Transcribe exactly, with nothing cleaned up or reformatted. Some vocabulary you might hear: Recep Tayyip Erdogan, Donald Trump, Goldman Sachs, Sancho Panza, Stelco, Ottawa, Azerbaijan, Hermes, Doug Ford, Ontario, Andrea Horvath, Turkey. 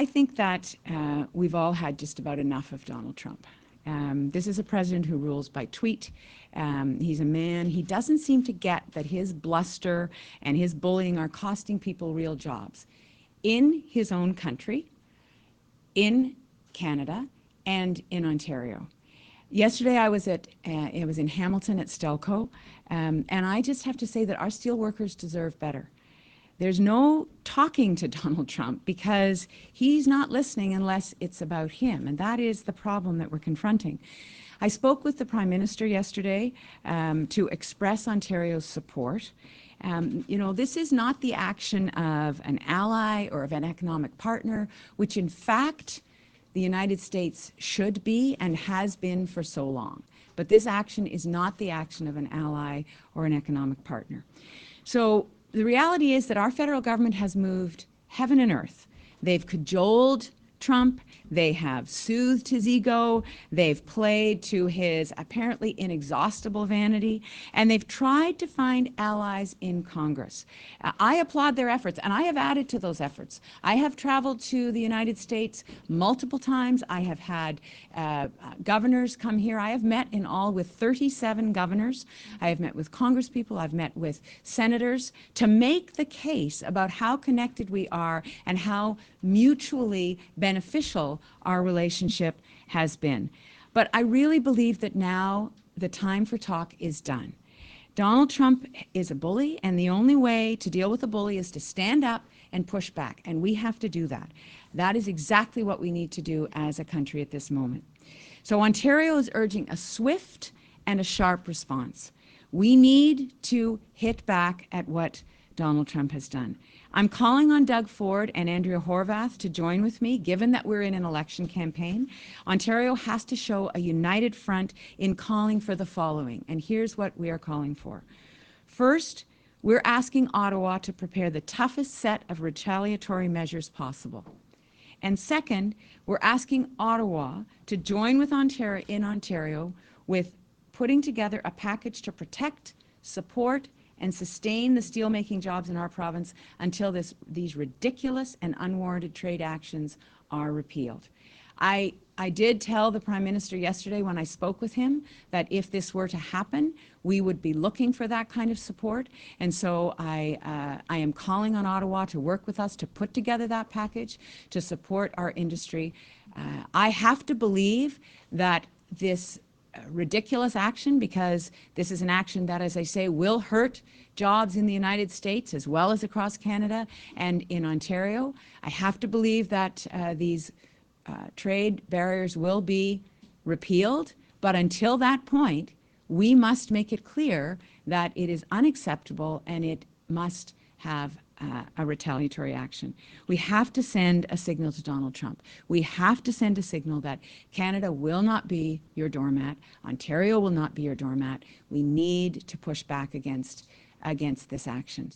I think that uh, we've all had just about enough of Donald Trump. Um, this is a president who rules by tweet. Um, he's a man, he doesn't seem to get that his bluster and his bullying are costing people real jobs in his own country, in Canada, and in Ontario. Yesterday I was at, uh, it was in Hamilton at Stelco, um, and I just have to say that our steelworkers deserve better. There's no talking to Donald Trump because he's not listening unless it's about him, and that is the problem that we're confronting. I spoke with the Prime Minister yesterday um, to express Ontario's support. Um, you know, this is not the action of an ally or of an economic partner, which in fact the United States should be and has been for so long. But this action is not the action of an ally or an economic partner. So the reality is that our federal government has moved heaven and earth. They've cajoled Trump, they have soothed his ego, they've played to his apparently inexhaustible vanity, and they've tried to find allies in Congress. Uh, I applaud their efforts, and I have added to those efforts. I have traveled to the United States multiple times. I have had uh, governors come here. I have met in all with thirty-seven governors. I have met with congresspeople. I've met with senators to make the case about how connected we are and how mutually beneficial beneficial our relationship has been. But I really believe that now the time for talk is done. Donald Trump is a bully, and the only way to deal with a bully is to stand up and push back, and we have to do that. That is exactly what we need to do as a country at this moment. So Ontario is urging a swift and a sharp response. We need to hit back at what Donald Trump has done. I'm calling on Doug Ford and Andrea Horvath to join with me, given that we're in an election campaign. Ontario has to show a united front in calling for the following, and here's what we are calling for. First, we're asking Ottawa to prepare the toughest set of retaliatory measures possible. And second, we're asking Ottawa to join with Ontario in Ontario with putting together a package to protect, support, and sustain the steelmaking jobs in our province until this, these ridiculous and unwarranted trade actions are repealed. I, I did tell the Prime Minister yesterday when I spoke with him that if this were to happen, we would be looking for that kind of support. And so I, uh, I am calling on Ottawa to work with us to put together that package to support our industry. Uh, I have to believe that this ridiculous action, because this is an action that, as I say, will hurt jobs in the United States as well as across Canada and in Ontario. I have to believe that uh, these uh, trade barriers will be repealed, but until that point, we must make it clear that it is unacceptable and it must have Uh, a retaliatory action. We have to send a signal to Donald Trump. We have to send a signal that Canada will not be your doormat. Ontario will not be your doormat. We need to push back against against this action.